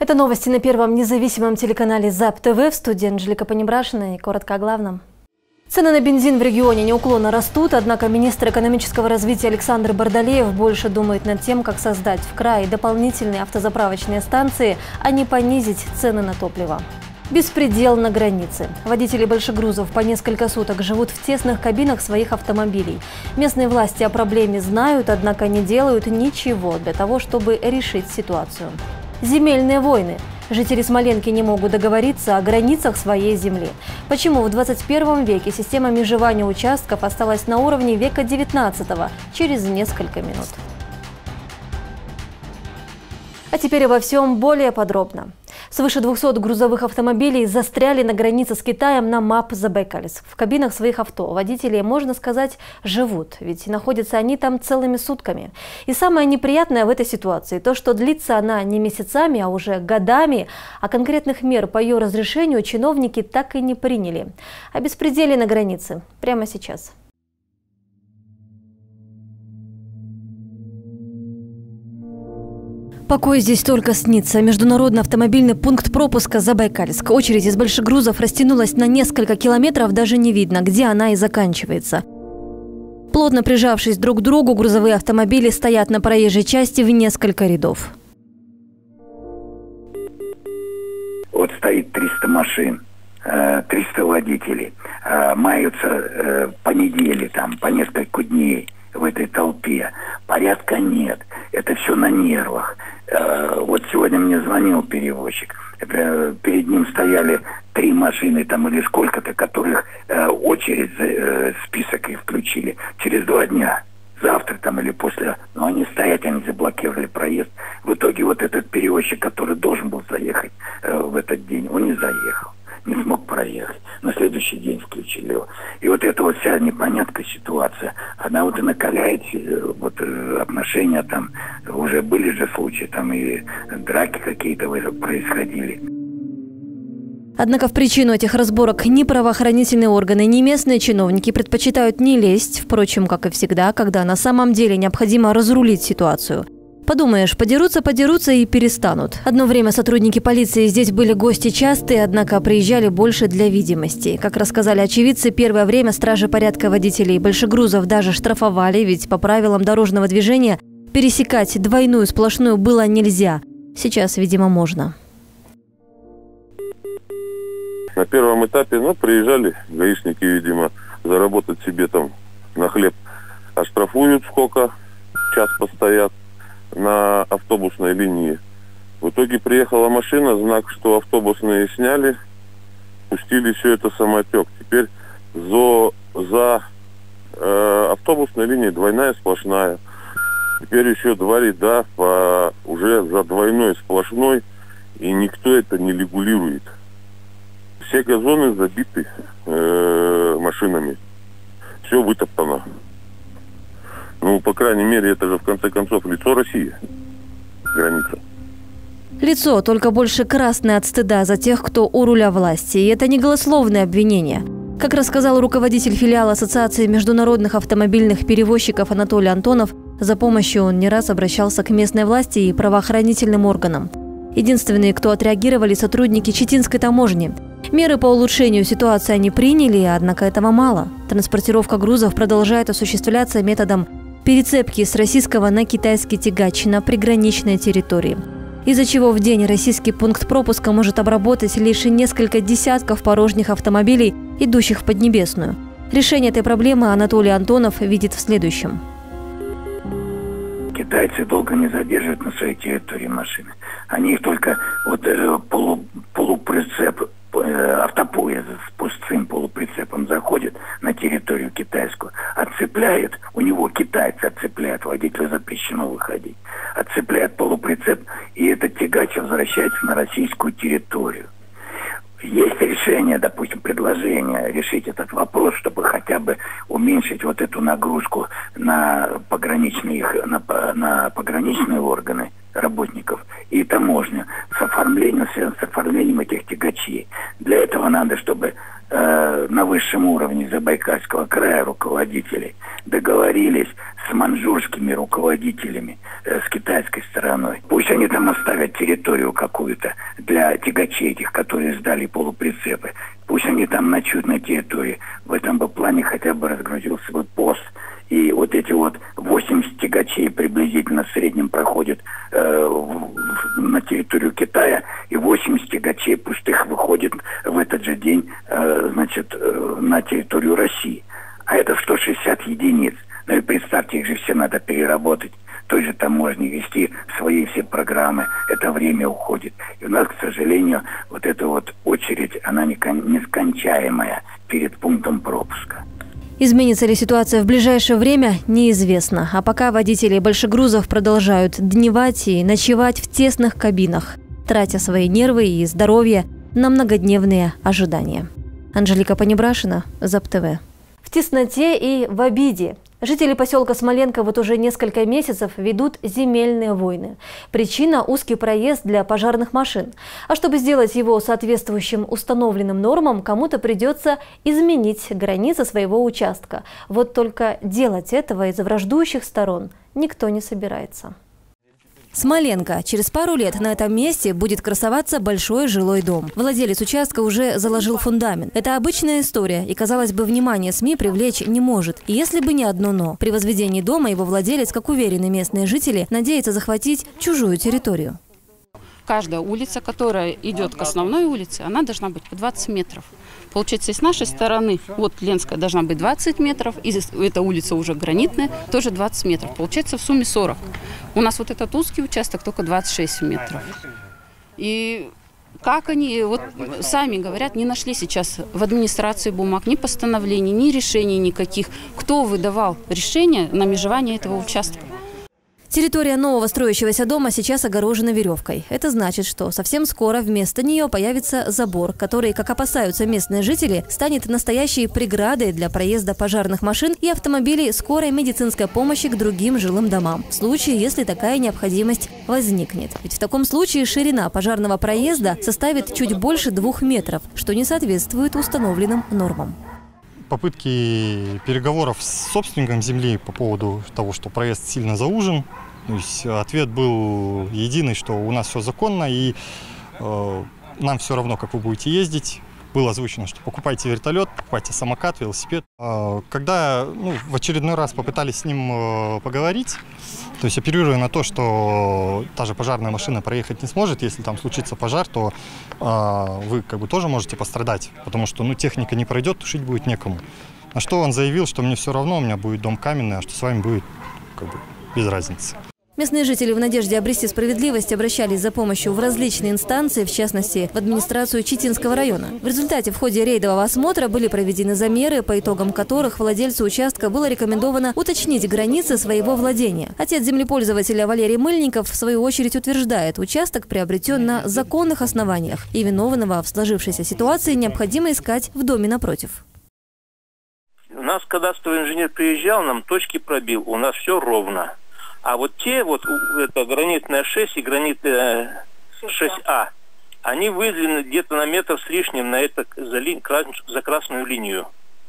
Это новости на первом независимом телеканале ЗАП-ТВ. В студии Анжелика Понебрашина. И коротко о главном. Цены на бензин в регионе неуклонно растут, однако министр экономического развития Александр Бардалеев больше думает над тем, как создать в крае дополнительные автозаправочные станции, а не понизить цены на топливо. Беспредел на границе. Водители большегрузов по несколько суток живут в тесных кабинах своих автомобилей. Местные власти о проблеме знают, однако не делают ничего для того, чтобы решить ситуацию. Земельные войны. Жители Смоленки не могут договориться о границах своей земли. Почему в 21 веке система межевания участков осталась на уровне века 19-го? Через несколько минут. А теперь обо всем более подробно. Свыше 200 грузовых автомобилей застряли на границе с Китаем на МАП Забайкальск. В кабинах своих авто водители, можно сказать, живут, ведь находятся они там целыми сутками. И самое неприятное в этой ситуации – то, что длится она не месяцами, а уже годами, а конкретных мер по ее разрешению чиновники так и не приняли. О беспределе на границе прямо сейчас. Покой здесь только снится. Международный автомобильный пункт пропуска Забайкальск. Очередь из большегрузов растянулась на несколько километров, даже не видно, где она и заканчивается. Плотно прижавшись друг к другу, грузовые автомобили стоят на проезжей части в несколько рядов. Вот стоит 300 машин, 300 водителей. Маются по неделе, там, по несколько дней в этой толпе. Порядка нет. Это все на нервах. Вот сегодня мне звонил перевозчик. Перед ним стояли 3 машины там или сколько-то, которых очередь, список их включили. Через 2 дня. Завтра там или после. Но они стоят, они заблокировали проезд. В итоге вот этот перевозчик, который должен был заехать в этот день, он не заехал. Не смог проехать. На следующий день включили его. И вот эта вот вся непонятная ситуация, она вот и накаляет вот отношения там. Уже были же случаи, там и драки какие-то происходили. Однако в причину этих разборок ни правоохранительные органы, ни местные чиновники предпочитают не лезть, впрочем, как и всегда, когда на самом деле необходимо разрулить ситуацию. Подумаешь, подерутся и перестанут. Одно время сотрудники полиции здесь были гости частые, однако приезжали больше для видимости. Как рассказали очевидцы, первое время стражи порядка водителей большегрузов даже штрафовали, ведь по правилам дорожного движения пересекать двойную сплошную было нельзя. Сейчас, видимо, можно. На первом этапе, приезжали гаишники, видимо, заработать себе там на хлеб. А штрафуют сколько? Час постоят на автобусной линии. В итоге приехала машина, знак, что автобусные сняли, пустили все это самотек. Теперь за автобусной линией двойная сплошная. Теперь еще 2 ряда уже за двойной сплошной, и никто это не регулирует. Все газоны забиты машинами. Все вытоптано. По крайней мере, это же, в конце концов, лицо России. Граница. Лицо, только больше красное от стыда за тех, кто у руля власти. И это не голословное обвинение. Как рассказал руководитель филиала Ассоциации международных автомобильных перевозчиков Анатолий Антонов, за помощью он не раз обращался к местной власти и правоохранительным органам. Единственные, кто отреагировали, сотрудники Читинской таможни. Меры по улучшению ситуации они приняли, однако этого мало. Транспортировка грузов продолжает осуществляться методом перецепки с российского на китайский тягач на приграничной территории, из-за чего в день российский пункт пропуска может обработать лишь несколько десятков порожних автомобилей, идущих в Поднебесную. Решение этой проблемы Анатолий Антонов видит в следующем. Китайцы долго не задерживают на своей территории машины. Они их только полуприцеп, автопоезд с пустым полуприцепом заходит на территорию китайскую, отцепляет, у него китайцы отцепляют, водителю запрещено выходить, отцепляет полуприцеп, и этот тягач возвращается на российскую территорию. Есть решение, допустим, предложение решить этот вопрос, чтобы хотя бы уменьшить вот эту нагрузку на пограничные органы работников и таможню с оформлением этих тягачей. Для этого надо, чтобы на высшем уровне Забайкальского края руководители договорились с маньчжурскими руководителями, с китайской стороной. Пусть они там оставят территорию какую-то для тягачей этих, которые сдали полуприцепы. Пусть они там ночуют на территории. В этом бы плане хотя бы разгрузился бы пост. И вот эти вот 80 тягачей приблизительно в среднем проходят на территорию Китая, и 80 тягачей пустых выходит в этот же день на территорию России. А это 160 единиц. Ну и представьте, их же все надо переработать. Той же таможне вести свои все программы. Это время уходит. И у нас, к сожалению, вот эта вот очередь, она нескончаемая перед пунктом пропуска. Изменится ли ситуация в ближайшее время, неизвестно. А пока водители большегрузов продолжают дневать и ночевать в тесных кабинах, тратя свои нервы и здоровье на многодневные ожидания. Анжелика Понебрашина, ЗАП-ТВ. В тесноте и в обиде. Жители поселка Смоленка вот уже несколько месяцев ведут земельные войны. Причина – узкий проезд для пожарных машин. А чтобы сделать его соответствующим установленным нормам, кому-то придется изменить границы своего участка. Вот только делать этого из-за враждующих сторон никто не собирается. Смоленка. Через пару лет на этом месте будет красоваться большой жилой дом. Владелец участка уже заложил фундамент. Это обычная история, и, казалось бы, внимание СМИ привлечь не может. Если бы не одно «но». При возведении дома его владелец, как уверены местные жители, надеется захватить чужую территорию. Каждая улица, которая идет к основной улице, она должна быть 20 метров. Получается, и с нашей стороны, вот Ленская должна быть 20 метров, и эта улица уже гранитная, тоже 20 метров. Получается, в сумме 40. У нас вот этот узкий участок только 26 метров. И как они, вот сами говорят, не нашли сейчас в администрации бумаг ни постановлений, ни решений никаких. Кто выдавал решение на межевание этого участка? Территория нового строящегося дома сейчас огорожена веревкой. Это значит, что совсем скоро вместо нее появится забор, который, как опасаются местные жители, станет настоящей преградой для проезда пожарных машин и автомобилей скорой медицинской помощи к другим жилым домам, в случае, если такая необходимость возникнет. Ведь в таком случае ширина пожарного проезда составит чуть больше 2 метров, что не соответствует установленным нормам. Попытки переговоров с собственником земли по поводу того, что проезд сильно заужен. То есть ответ был единый, что у нас все законно и нам все равно, как вы будете ездить. Было озвучено, что покупайте вертолет, покупайте самокат, велосипед. Когда в очередной раз попытались с ним поговорить, то есть оперируя на то, что та же пожарная машина проехать не сможет, если там случится пожар, то вы как бы тоже можете пострадать, потому что техника не пройдет, тушить будет некому. На что он заявил, что мне все равно, у меня будет дом каменный, а что с вами будет как бы без разницы. Местные жители в надежде обрести справедливость обращались за помощью в различные инстанции, в частности, в администрацию Читинского района. В результате в ходе рейдового осмотра были проведены замеры, по итогам которых владельцу участка было рекомендовано уточнить границы своего владения. Отец землепользователя Валерий Мыльников в свою очередь утверждает, участок приобретен на законных основаниях, и виновного в сложившейся ситуации необходимо искать в доме напротив. У нас кадастровый инженер приезжал, нам точки пробил, у нас все ровно. А вот те, это гранитная 6 и гранитная 6А, они выделены где-то на метр с лишним за красную линию.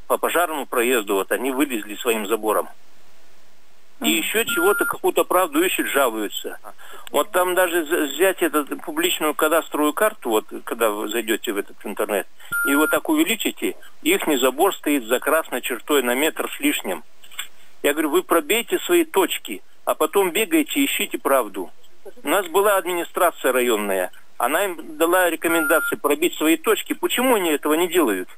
По пожарному проезду они вылезли своим забором. И еще чего-то, какую-то правду ищут, жалуются. Вот там даже взять эту публичную кадастровую карту, когда вы зайдете в этот интернет, и так увеличите, ихний забор стоит за красной чертой на метр с лишним. Я говорю, вы пробейте свои точки, а потом бегайте, ищите правду. У нас была администрация районная. Она им дала рекомендации пробить свои точки. Почему они этого не делают?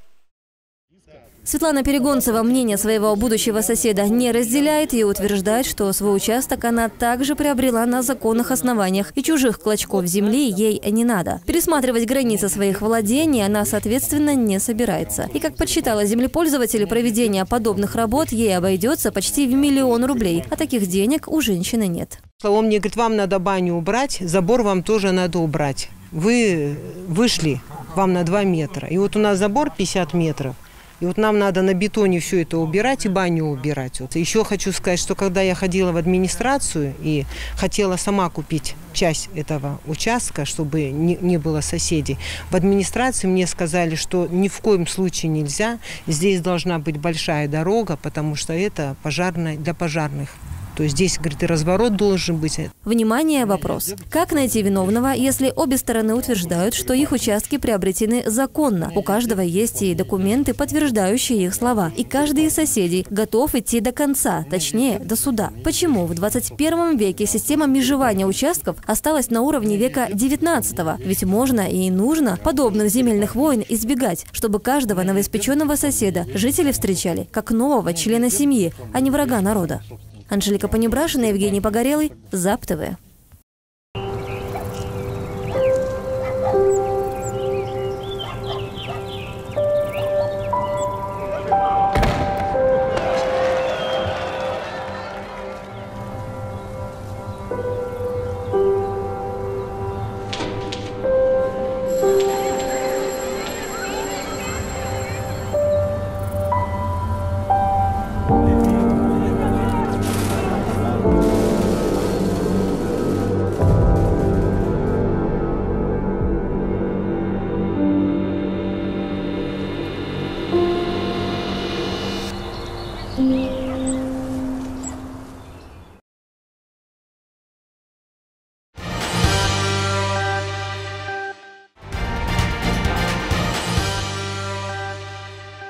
Светлана Перегонцева мнение своего будущего соседа не разделяет и утверждает, что свой участок она также приобрела на законных основаниях, и чужих клочков земли ей не надо. Пересматривать границы своих владений она, соответственно, не собирается. И, как подсчитала землепользователь, проведение подобных работ ей обойдется почти в 1 000 000 рублей, а таких денег у женщины нет. Он мне говорит, вам надо баню убрать, забор вам тоже надо убрать. Вы вышли, вам на 2 метра. И вот у нас забор 50 метров. И вот нам надо на бетоне все это убирать и баню убирать. Вот. Еще хочу сказать, что когда я ходила в администрацию и хотела сама купить часть этого участка, чтобы не было соседей, в администрации мне сказали, что ни в коем случае нельзя. Здесь должна быть большая дорога, потому что это пожарная, для пожарных. То есть здесь, говорит, и разворот должен быть. Внимание, вопрос. Как найти виновного, если обе стороны утверждают, что их участки приобретены законно? У каждого есть и документы, подтверждающие их слова. И каждый из соседей готов идти до конца, точнее, до суда. Почему в 21 веке система межевания участков осталась на уровне века 19-го? Ведь можно и нужно подобных земельных войн избегать, чтобы каждого новоиспеченного соседа жители встречали как нового члена семьи, а не врага народа. Анжелика Понебрашина, Евгений Погорелый, ЗАП-ТВ.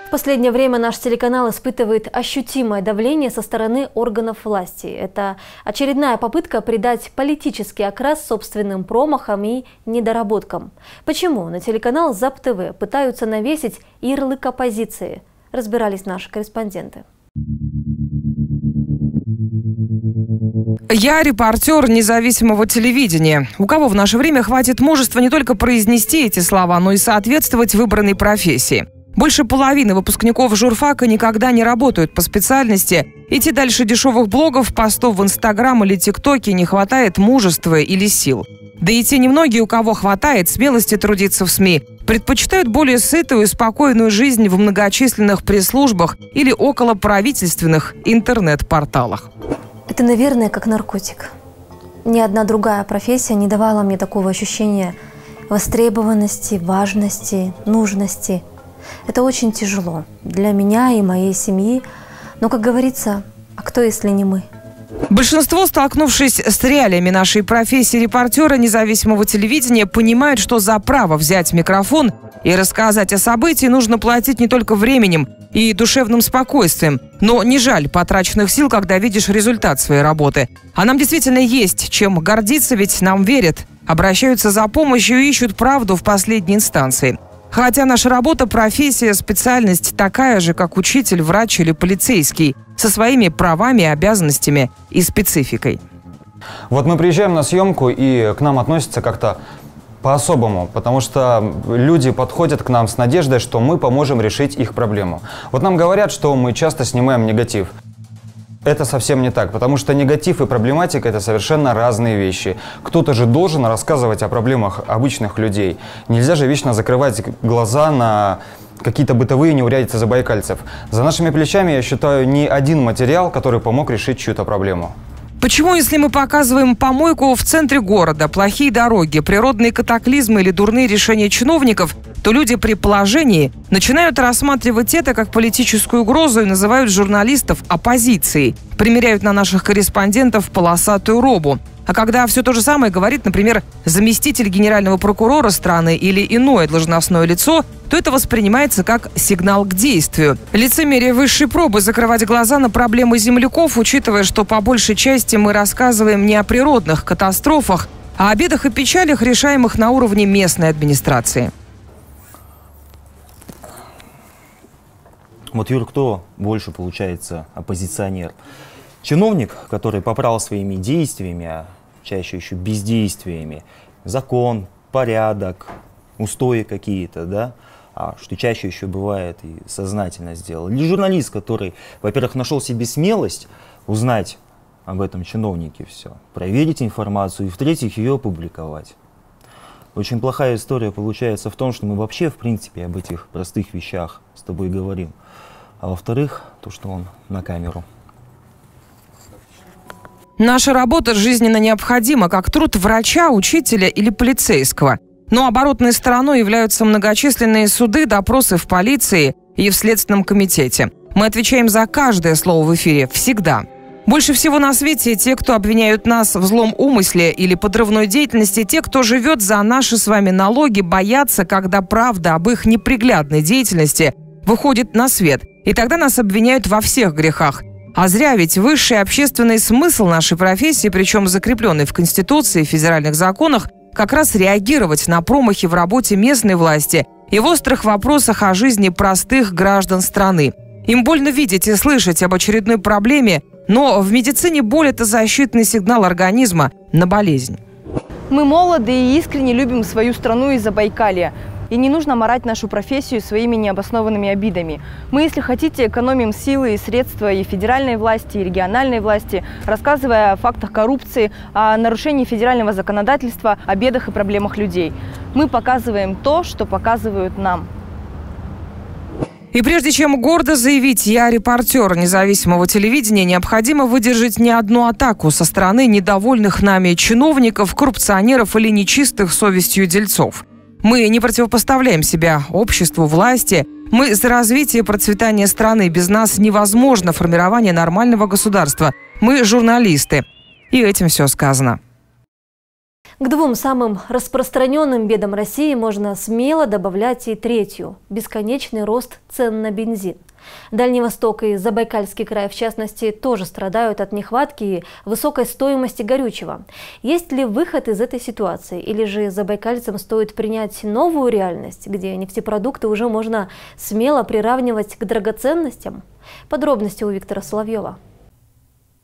В последнее время наш телеканал испытывает ощутимое давление со стороны органов власти. Это очередная попытка придать политический окрас собственным промахам и недоработкам. Почему на телеканал ЗАП-ТВ пытаются навесить ярлык оппозиции? Разбирались наши корреспонденты. Я репортер независимого телевидения. У кого в наше время хватит мужества не только произнести эти слова, но и соответствовать выбранной профессии? Больше половины выпускников журфака никогда не работают по специальности. Идти дальше дешевых блогов, постов в Инстаграм или ТикТоке не хватает мужества или сил. Да и те немногие, у кого хватает смелости трудиться в СМИ, предпочитают более сытую и спокойную жизнь в многочисленных пресс-службах или околоправительственных интернет-порталах. Это, наверное, как наркотик. Ни одна другая профессия не давала мне такого ощущения востребованности, важности, нужности. Это очень тяжело для меня и моей семьи, но, как говорится, а кто, если не мы? Большинство, столкнувшись с реалиями нашей профессии репортера независимого телевидения, понимают, что за право взять микрофон и рассказать о событии нужно платить не только временем и душевным спокойствием, но не жаль потраченных сил, когда видишь результат своей работы. А нам действительно есть чем гордиться, ведь нам верят, обращаются за помощью и ищут правду в последней инстанции. Хотя наша работа, профессия, специальность такая же, как учитель, врач или полицейский, со своими правами, обязанностями и спецификой. Вот мы приезжаем на съемку, и к нам относятся как-то по-особому, потому что люди подходят к нам с надеждой, что мы поможем решить их проблему. Вот нам говорят, что мы часто снимаем негатив. Это совсем не так, потому что негатив и проблематика – это совершенно разные вещи. Кто-то же должен рассказывать о проблемах обычных людей. Нельзя же вечно закрывать глаза на какие-то бытовые неурядицы забайкальцев. За нашими плечами, я считаю, не один материал, который помог решить чью-то проблему. Почему, если мы показываем помойку в центре города, плохие дороги, природные катаклизмы или дурные решения чиновников, то люди при положении начинают рассматривать это как политическую угрозу и называют журналистов оппозицией, примеряют на наших корреспондентов полосатую робу? А когда все то же самое говорит, например, заместитель генерального прокурора страны или иное должностное лицо, то это воспринимается как сигнал к действию. Лицемерие высшей пробы закрывать глаза на проблемы земляков, учитывая, что по большей части мы рассказываем не о природных катастрофах, а о бедах и печалях, решаемых на уровне местной администрации. Вот, Юр, кто больше, получается, оппозиционер? Чиновник, который попрал своими действиями, а чаще еще бездействиями, закон, порядок, устои какие-то, да, что чаще еще бывает и сознательно сделал. Или журналист, который, во-первых, нашел себе смелость узнать об этом чиновнике все, проверить информацию и, в-третьих, ее опубликовать. Очень плохая история получается в том, что мы вообще, в принципе, об этих простых вещах с тобой говорим. А во-вторых, то, что он на камеру. Наша работа жизненно необходима, как труд врача, учителя или полицейского. Но оборотной стороной являются многочисленные суды, допросы в полиции и в Следственном комитете. Мы отвечаем за каждое слово в эфире. Всегда. Больше всего на свете те, кто обвиняют нас в злом умысле или подрывной деятельности, те, кто живет за наши с вами налоги, боятся, когда правда об их неприглядной деятельности выходит на свет. И тогда нас обвиняют во всех грехах. А зря, ведь высший общественный смысл нашей профессии, причем закрепленный в Конституции и федеральных законах, как раз реагировать на промахи в работе местной власти и в острых вопросах о жизни простых граждан страны. Им больно видеть и слышать об очередной проблеме, но в медицине боль – это защитный сигнал организма на болезнь. Мы молоды и искренне любим свою страну и Забайкалье. И не нужно марать нашу профессию своими необоснованными обидами. Мы, если хотите, экономим силы и средства и федеральной власти, и региональной власти, рассказывая о фактах коррупции, о нарушении федерального законодательства, о бедах и проблемах людей. Мы показываем то, что показывают нам. И прежде чем гордо заявить «я репортер» независимого телевидения, необходимо выдержать не одну атаку со стороны недовольных нами чиновников, коррупционеров или нечистых совестью дельцов. Мы не противопоставляем себя обществу, власти. Мы за развитие и процветание страны. Без нас невозможно формирование нормального государства. Мы журналисты. И этим все сказано. К двум самым распространенным бедам России можно смело добавлять и третью – бесконечный рост цен на бензин. Дальний Восток и Забайкальский край, в частности, тоже страдают от нехватки и высокой стоимости горючего. Есть ли выход из этой ситуации? Или же забайкальцам стоит принять новую реальность, где нефтепродукты уже можно смело приравнивать к драгоценностям? Подробности у Виктора Соловьева.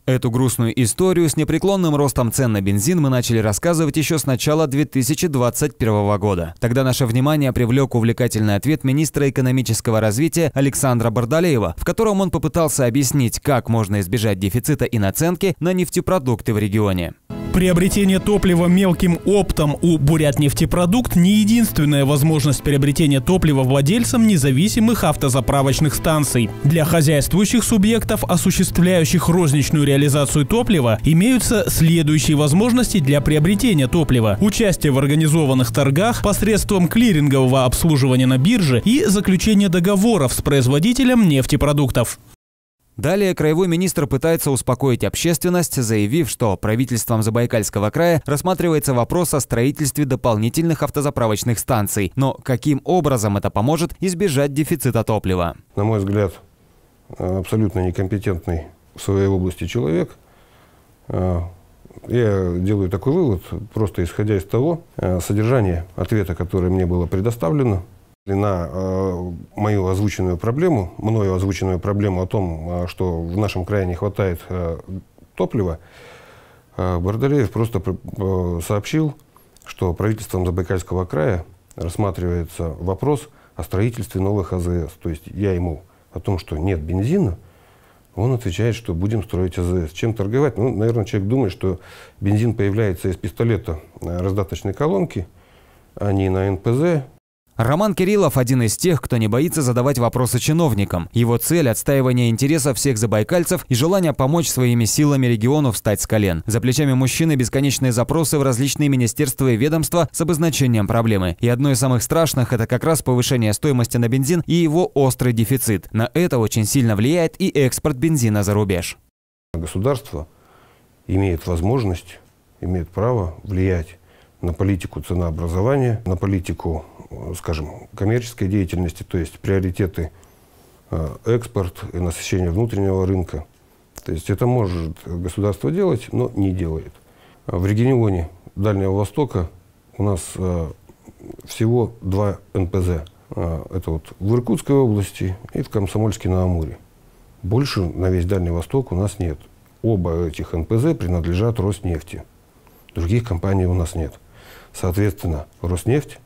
Эту грустную историю с непреклонным ростом цен на бензин мы начали рассказывать еще с начала 2021 года. Тогда наше внимание привлек увлекательный ответ министра экономического развития Александра Бардалеева, в котором он попытался объяснить, как можно избежать дефицита и наценки на нефтепродукты в регионе. Приобретение топлива мелким оптом у «Бурятнефтепродукт» не единственная возможность приобретения топлива владельцам независимых автозаправочных станций. Для хозяйствующих субъектов, осуществляющих розничную реализацию топлива, имеются следующие возможности для приобретения топлива: участие в организованных торгах посредством клирингового обслуживания на бирже и заключение договоров с производителем нефтепродуктов. Далее краевой министр пытается успокоить общественность, заявив, что правительством Забайкальского края рассматривается вопрос о строительстве дополнительных автозаправочных станций. Но каким образом это поможет избежать дефицита топлива? На мой взгляд, абсолютно некомпетентный в своей области человек. Я делаю такой вывод, просто исходя из того содержания ответа, которое мне было предоставлено, на мою озвученную проблему, мною озвученную проблему о том, что в нашем крае не хватает топлива, Бардалеев просто сообщил, что правительством Забайкальского края рассматривается вопрос о строительстве новых АЗС. То есть я ему о том, что нет бензина, он отвечает, что будем строить АЗС. Чем торговать? Ну, наверное, человек думает, что бензин появляется из пистолета раздаточной колонки, а не на НПЗ. Роман Кириллов – один из тех, кто не боится задавать вопросы чиновникам. Его цель – отстаивание интересов всех забайкальцев и желание помочь своими силами региону встать с колен. За плечами мужчины бесконечные запросы в различные министерства и ведомства с обозначением проблемы. И одно из самых страшных – это как раз повышение стоимости на бензин и его острый дефицит. На это очень сильно влияет и экспорт бензина за рубеж. Государство имеет возможность, имеет право влиять на политику ценообразования, на политику, скажем, коммерческой деятельности, то есть приоритеты экспорт и насыщение внутреннего рынка. То есть это может государство делать, но не делает. В регионе Дальнего Востока у нас всего 2 НПЗ. Это вот в Иркутской области и в Комсомольске на Амуре. Больше на весь Дальний Восток у нас нет. Оба этих НПЗ принадлежат Роснефти. Других компаний у нас нет. Соответственно, Роснефть,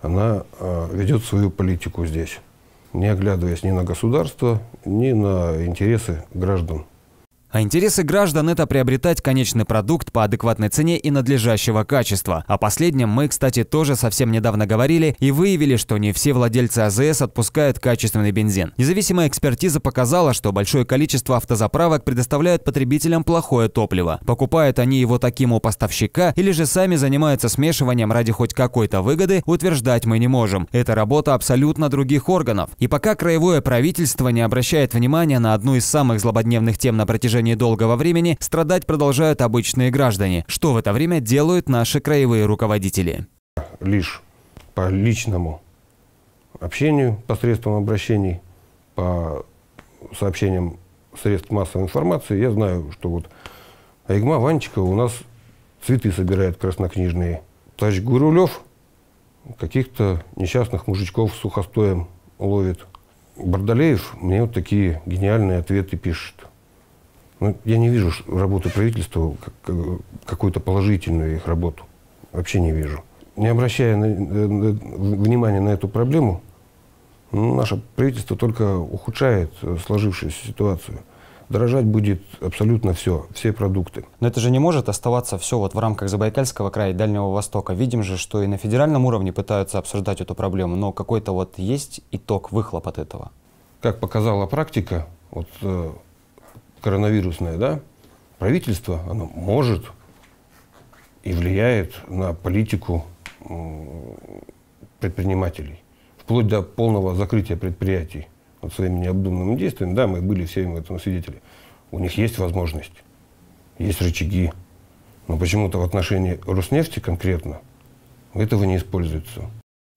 она ведет свою политику здесь, не оглядываясь ни на государство, ни на интересы граждан. А интересы граждан – это приобретать конечный продукт по адекватной цене и надлежащего качества. О последнем мы, кстати, тоже совсем недавно говорили и выявили, что не все владельцы АЗС отпускают качественный бензин. Независимая экспертиза показала, что большое количество автозаправок предоставляют потребителям плохое топливо. Покупают они его таким у поставщика или же сами занимаются смешиванием ради хоть какой-то выгоды, утверждать мы не можем. Это работа абсолютно других органов. И пока краевое правительство не обращает внимания на одну из самых злободневных тем на протяжении недолгого времени, страдать продолжают обычные граждане. Что в это время делают наши краевые руководители? Лишь по личному общению, посредством обращений, по сообщениям средств массовой информации, я знаю, что вот Айгма Ванчикова у нас цветы собирает краснокнижные. Товарищ Гурулев каких-то несчастных мужичков с сухостоем ловит. Бардалеев мне вот такие гениальные ответы пишет. Ну, я не вижу работы правительства, какую-то положительную их работу. Вообще не вижу. Не обращая внимания на эту проблему, наше правительство только ухудшает сложившуюся ситуацию. Дорожать будет абсолютно все, все продукты. Но это же не может оставаться все вот в рамках Забайкальского края и Дальнего Востока. Видим же, что и на федеральном уровне пытаются обсуждать эту проблему, но какой-то вот есть итог, выхлоп от этого. Как показала практика, вот коронавирусное, да, правительство, оно может и влияет на политику предпринимателей, вплоть до полного закрытия предприятий вот своими необдуманными действиями. Да, мы были всеми этому свидетели. У них есть возможность, есть рычаги, но почему-то в отношении Роснефти конкретно этого не используется.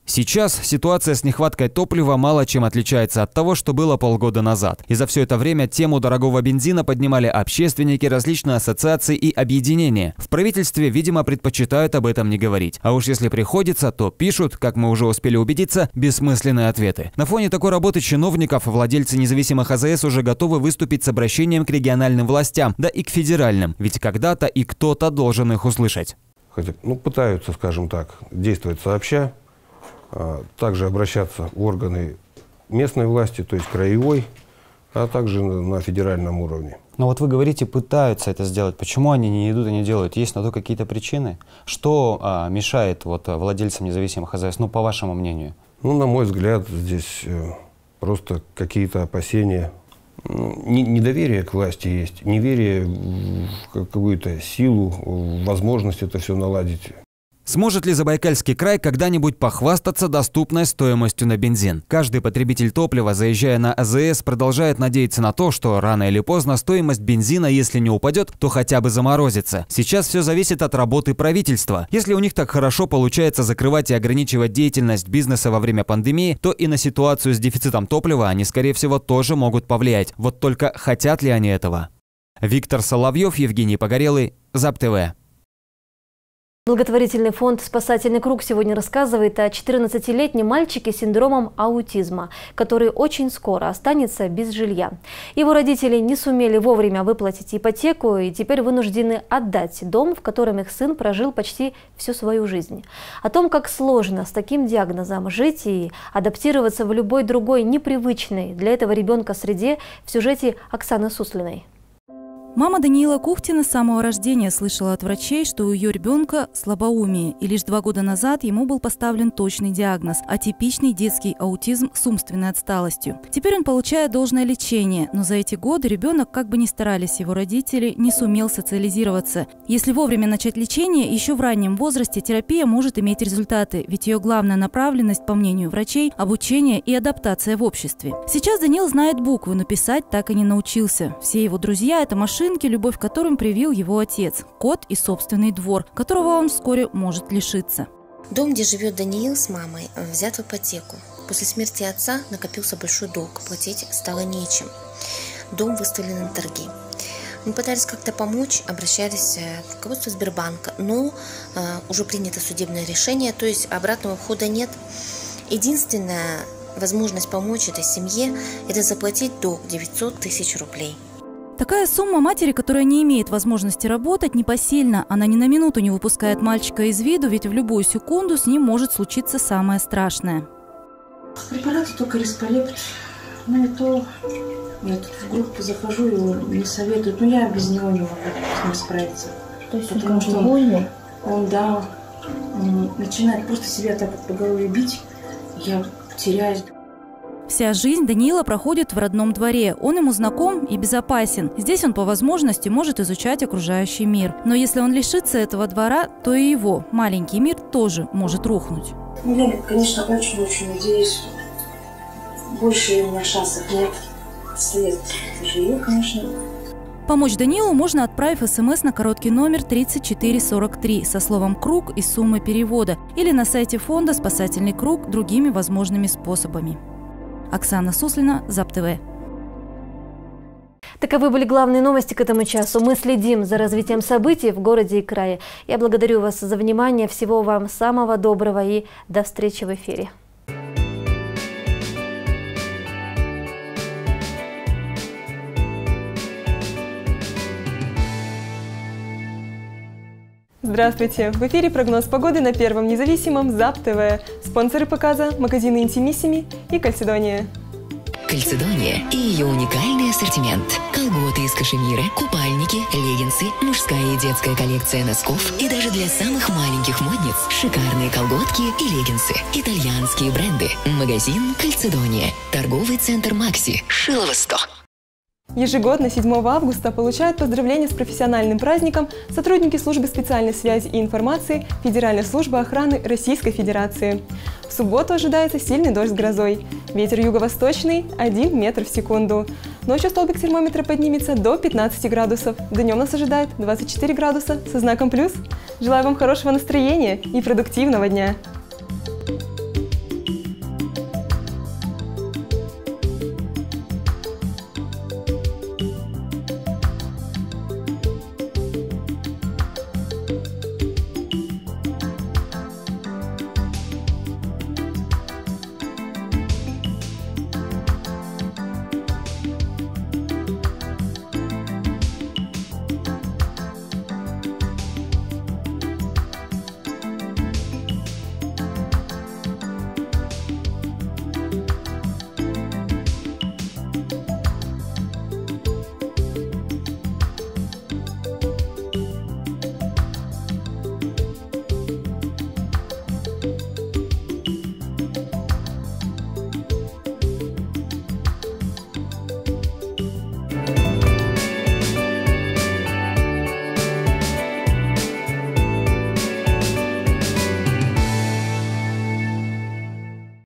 Сейчас ситуация с нехваткой топлива мало чем отличается от того, что было полгода назад. И за все это время тему дорогого бензина поднимали общественники, различные ассоциации и объединения. В правительстве, видимо, предпочитают об этом не говорить. А уж если приходится, то пишут, как мы уже успели убедиться, бессмысленные ответы. На фоне такой работы чиновников владельцы независимых АЗС уже готовы выступить с обращением к региональным властям, да и к федеральным. Ведь когда-то и кто-то должен их услышать. Хотя, ну, пытаются, скажем так, действовать сообща. Также обращаться в органы местной власти, то есть краевой, а также на федеральном уровне. Но вот вы говорите, пытаются это сделать. Почему они не идут и не делают? Есть на то какие-то причины? Что мешает вот владельцам независимых АЗС, ну, по вашему мнению? Ну, на мой взгляд, здесь просто какие-то опасения, недоверие к власти есть, неверие в какую-то силу, в возможность это все наладить. Сможет ли Забайкальский край когда-нибудь похвастаться доступной стоимостью на бензин? Каждый потребитель топлива, заезжая на АЗС, продолжает надеяться на то, что рано или поздно стоимость бензина, если не упадет, то хотя бы заморозится. Сейчас все зависит от работы правительства. Если у них так хорошо получается закрывать и ограничивать деятельность бизнеса во время пандемии, то и на ситуацию с дефицитом топлива они, скорее всего, тоже могут повлиять. Вот только хотят ли они этого? Виктор Соловьев, Евгений Погорелый, ЗАП-ТВ. Благотворительный фонд «Спасательный круг» сегодня рассказывает о 14-летнем мальчике с синдромом аутизма, который очень скоро останется без жилья. Его родители не сумели вовремя выплатить ипотеку и теперь вынуждены отдать дом, в котором их сын прожил почти всю свою жизнь. О том, как сложно с таким диагнозом жить и адаптироваться в любой другой непривычной для этого ребенка среде, в сюжете Оксаны Суслиной. Мама Даниила Кухтина с самого рождения слышала от врачей, что у ее ребенка слабоумие, и лишь 2 года назад ему был поставлен точный диагноз – атипичный детский аутизм с умственной отсталостью. Теперь он получает должное лечение, но за эти годы ребенок, как бы ни старались его родители, не сумел социализироваться. Если вовремя начать лечение, еще в раннем возрасте терапия может иметь результаты, ведь ее главная направленность, по мнению врачей, – обучение и адаптация в обществе. Сейчас Даниил знает буквы, но писать так и не научился. Все его друзья – это машины, любовь к которым привил его отец, кот и собственный двор, которого он вскоре может лишиться. Дом, где живет Даниил с мамой, взят в ипотеку. После смерти отца накопился большой долг, платить стало нечем. Дом выставлен на торги. Мы пытались как-то помочь, обращались к руководству Сбербанка, но уже принято судебное решение, то есть обратного хода нет. Единственная возможность помочь этой семье – это заплатить долг 900 000 рублей. Такая сумма матери, которая не имеет возможности работать, непосильна. Она ни на минуту не выпускает мальчика из виду, ведь в любую секунду с ним может случиться самое страшное. Препараты только респолепт, но и то Я тут в группу захожу, его не советуют, но я без него не могу с ним справиться. То есть потому что он, да, начинает просто себя так по голове бить, я теряюсь. Вся жизнь Даниила проходит в родном дворе. Он ему знаком и безопасен. Здесь он по возможности может изучать окружающий мир. Но если он лишится этого двора, то и его маленький мир тоже может рухнуть. Я, конечно, очень-очень надеюсь. Больше у меня шансов нет. След тяжелее, конечно. Помочь Даниилу можно, отправив СМС на короткий номер 3443 со словом «круг» и суммой перевода или на сайте фонда «Спасательный круг» другими возможными способами. Оксана Суслина, ЗАП-ТВ. Таковы были главные новости к этому часу. Мы следим за развитием событий в городе и крае. Я благодарю вас за внимание. Всего вам самого доброго и до встречи в эфире. Здравствуйте! В эфире прогноз погоды на Первом независимом ЗАП-ТВ. Спонсоры показа – магазины Intimissimi и Кальцедония. Кальцедония и ее уникальный ассортимент. Колготы из кашемира, купальники, леггинсы, мужская и детская коллекция носков и даже для самых маленьких модниц шикарные колготки и леггинсы. Итальянские бренды. Магазин Кальцедония. Торговый центр Макси. Шилово 100. Ежегодно 7 августа получают поздравления с профессиональным праздником сотрудники службы специальной связи и информации Федеральной службы охраны Российской Федерации. В субботу ожидается сильный дождь с грозой. Ветер юго-восточный 1 метр в секунду. Ночью столбик термометра поднимется до 15 градусов. Днем нас ожидает 24 градуса со знаком плюс. Желаю вам хорошего настроения и продуктивного дня!